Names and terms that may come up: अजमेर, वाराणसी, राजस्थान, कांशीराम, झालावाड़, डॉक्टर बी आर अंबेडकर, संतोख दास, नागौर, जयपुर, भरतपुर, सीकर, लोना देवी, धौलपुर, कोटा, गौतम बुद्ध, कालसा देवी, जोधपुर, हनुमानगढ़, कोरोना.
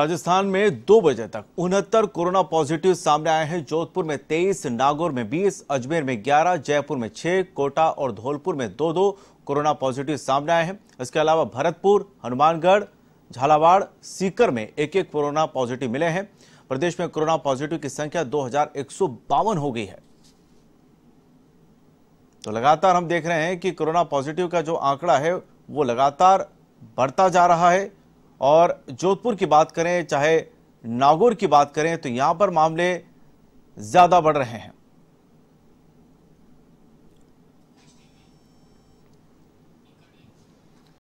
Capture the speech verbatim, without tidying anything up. राजस्थान में दो बजे तक उनहत्तर कोरोना पॉजिटिव सामने आए हैं। जोधपुर में तेईस, नागौर में बीस, अजमेर में ग्यारह, जयपुर में छह, कोटा और धौलपुर में दो दो कोरोना पॉजिटिव सामने आए हैं। इसके अलावा भरतपुर, हनुमानगढ़, झालावाड़, सीकर में एक एक कोरोना पॉजिटिव मिले हैं। प्रदेश में कोरोना पॉजिटिव की संख्या दो हजार एक सौ बावन हो गई है। तो लगातार हम देख रहे हैं कि कोरोना पॉजिटिव का जो आंकड़ा है वो लगातार बढ़ता जा रहा है। और जोधपुर की बात करें, चाहे नागौर की बात करें, तो यहाँ पर मामले ज़्यादा बढ़ रहे हैं।